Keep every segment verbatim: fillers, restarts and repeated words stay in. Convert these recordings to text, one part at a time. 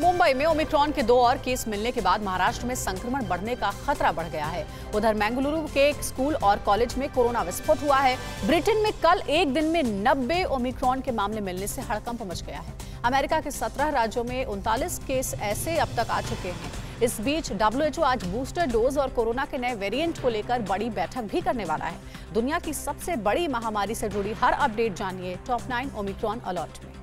मुंबई में ओमिक्रॉन के दो और केस मिलने के बाद महाराष्ट्र में संक्रमण बढ़ने का खतरा बढ़ गया है। उधर मैंगलुरु के एक स्कूल और कॉलेज में कोरोना विस्फोट हुआ है। ब्रिटेन में कल एक दिन में नब्बे ओमिक्रॉन के मामले मिलने से हड़कंप मच गया है। अमेरिका के सत्रह राज्यों में उनतालीस केस ऐसे अब तक आ चुके हैं। इस बीच डब्ल्यूएचओ आज बूस्टर डोज और कोरोना के नए वेरिएंट को लेकर बड़ी बैठक भी करने वाला है। दुनिया की सबसे बड़ी महामारी से जुड़ी हर अपडेट जानिए टॉप नाइन ओमिक्रॉन अलर्ट में।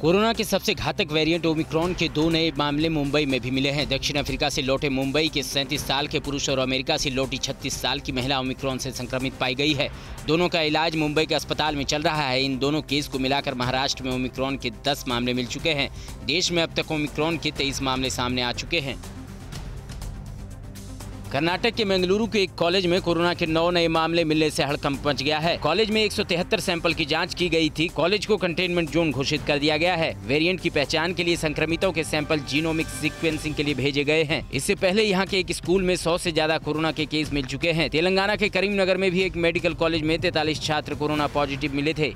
कोरोना के सबसे घातक वेरिएंट ओमिक्रॉन के दो नए मामले मुंबई में भी मिले हैं। दक्षिण अफ्रीका से लौटे मुंबई के सैंतीस साल के पुरुष और अमेरिका से लौटी छत्तीस साल की महिला ओमिक्रॉन से संक्रमित पाई गई है। दोनों का इलाज मुंबई के अस्पताल में चल रहा है। इन दोनों केस को मिलाकर महाराष्ट्र में ओमिक्रॉन के दस मामले मिल चुके हैं। देश में अब तक ओमिक्रॉन के तेईस मामले सामने आ चुके हैं। कर्नाटक के मैंगलुरु के एक कॉलेज में कोरोना के नौ नए मामले मिलने से हड़कंप मच गया है। कॉलेज में एक सौ तिहत्तर सैंपल की जांच की गई थी। कॉलेज को कंटेनमेंट जोन घोषित कर दिया गया है। वेरिएंट की पहचान के लिए संक्रमितों के सैंपल जीनोमिक सीक्वेंसिंग के लिए भेजे गए हैं। इससे पहले यहाँ के एक स्कूल में सौ से ज्यादा कोरोना के केस मिल चुके हैं। तेलंगाना के करीमनगर में भी एक मेडिकल कॉलेज में तैंतालीस छात्र कोरोना पॉजिटिव मिले थे।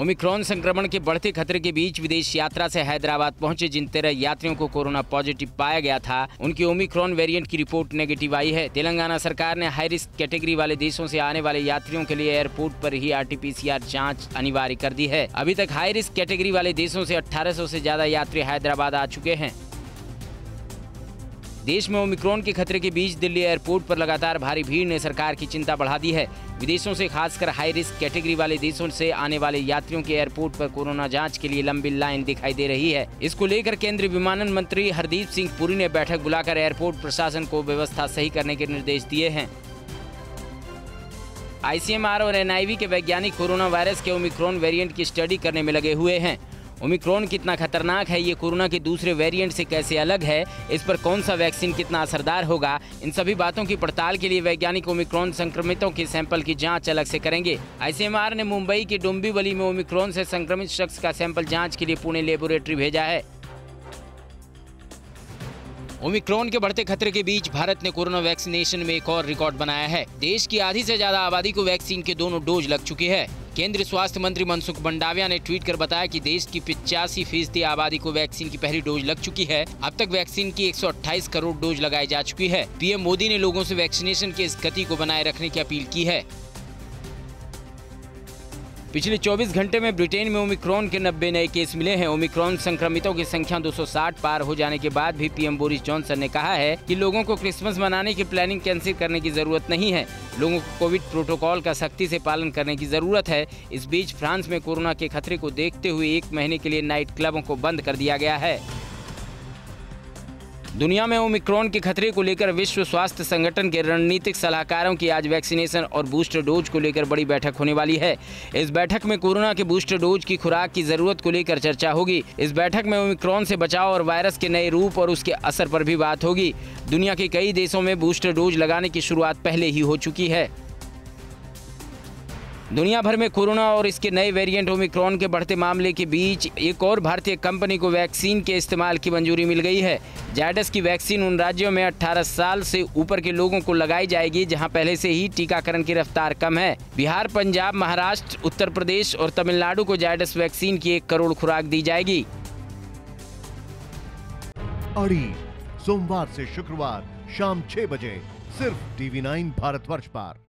ओमिक्रॉन संक्रमण के बढ़ते खतरे के बीच विदेश यात्रा से हैदराबाद पहुंचे जिन तेरह यात्रियों को कोरोना पॉजिटिव पाया गया था, उनकी ओमिक्रॉन वेरिएंट की रिपोर्ट नेगेटिव आई है। तेलंगाना सरकार ने हाई रिस्क कैटेगरी वाले देशों से आने वाले यात्रियों के लिए एयरपोर्ट पर ही R T P C R जांच अनिवार्य कर दी है। अभी तक हाई रिस्क कैटेगरी वाले देशों से अठारह सौ से ज्यादा यात्री हैदराबाद आ चुके हैं। देश में ओमिक्रॉन के खतरे के बीच दिल्ली एयरपोर्ट पर लगातार भारी भीड़ ने सरकार की चिंता बढ़ा दी है। विदेशों से खासकर हाई रिस्क कैटेगरी वाले देशों से आने वाले यात्रियों के एयरपोर्ट पर कोरोना जांच के लिए लंबी लाइन दिखाई दे रही है। इसको लेकर केंद्रीय विमानन मंत्री हरदीप सिंह पुरी ने बैठक बुलाकर एयरपोर्ट प्रशासन को व्यवस्था सही करने के निर्देश दिए हैं। आई सी एम आर और एन आई वी के वैज्ञानिक कोरोना वायरस के ओमिक्रॉन वेरिएंट की स्टडी करने में लगे हुए हैं। ओमिक्रॉन कितना खतरनाक है, ये कोरोना के दूसरे वेरिएंट से कैसे अलग है, इस पर कौन सा वैक्सीन कितना असरदार होगा, इन सभी बातों की पड़ताल के लिए वैज्ञानिक ओमिक्रॉन संक्रमितों के सैंपल की जांच अलग से करेंगे। आई सी एम आर ने मुंबई के डोंबीवली में ओमिक्रॉन से संक्रमित शख्स का सैंपल जांच के लिए पुणे लेबोरेटरी भेजा है। ओमिक्रॉन के बढ़ते खतरे के बीच भारत ने कोरोना वैक्सीनेशन में एक और रिकॉर्ड बनाया है। देश की आधी से ज्यादा आबादी को वैक्सीन के दोनों डोज लग चुकी है। केंद्रीय स्वास्थ्य मंत्री मनसुख मंडाविया ने ट्वीट कर बताया कि देश की पिचासी फीसदी आबादी को वैक्सीन की पहली डोज लग चुकी है। अब तक वैक्सीन की एक सौ अट्ठाईस करोड़ डोज लगाई जा चुकी है। पीएम मोदी ने लोगों से वैक्सीनेशन की इस गति को बनाए रखने की अपील की है। पिछले चौबीस घंटे में ब्रिटेन में ओमिक्रॉन के नब्बे नए केस मिले हैं। ओमिक्रॉन संक्रमितों की संख्या दो सौ साठ पार हो जाने के बाद भी पीएम बोरिस जॉनसन ने कहा है कि लोगों को क्रिसमस मनाने की प्लानिंग कैंसिल करने की जरूरत नहीं है। लोगों को कोविड प्रोटोकॉल का सख्ती से पालन करने की जरूरत है। इस बीच फ्रांस में कोरोना के खतरे को देखते हुए एक महीने के लिए नाइट क्लबों को बंद कर दिया गया है। दुनिया में ओमिक्रॉन के खतरे को लेकर विश्व स्वास्थ्य संगठन के रणनीतिक सलाहकारों की आज वैक्सीनेशन और बूस्टर डोज को लेकर बड़ी बैठक होने वाली है। इस बैठक में कोरोना के बूस्टर डोज की खुराक की जरूरत को लेकर चर्चा होगी। इस बैठक में ओमिक्रॉन से बचाव और वायरस के नए रूप और उसके असर पर भी बात होगी। दुनिया के कई देशों में बूस्टर डोज लगाने की शुरुआत पहले ही हो चुकी है। दुनिया भर में कोरोना और इसके नए वेरिएंट ओमिक्रॉन के बढ़ते मामले के बीच एक और भारतीय कंपनी को वैक्सीन के इस्तेमाल की मंजूरी मिल गई है। जायडस की वैक्सीन उन राज्यों में अठारह साल से ऊपर के लोगों को लगाई जाएगी जहां पहले से ही टीकाकरण की रफ्तार कम है। बिहार, पंजाब, महाराष्ट्र, उत्तर प्रदेश और तमिलनाडु को जायडस वैक्सीन की एक करोड़ खुराक दी जाएगी। सोमवार से शुक्रवार शाम छह बजे सिर्फ टीवी नाइन भारतवर्ष पर।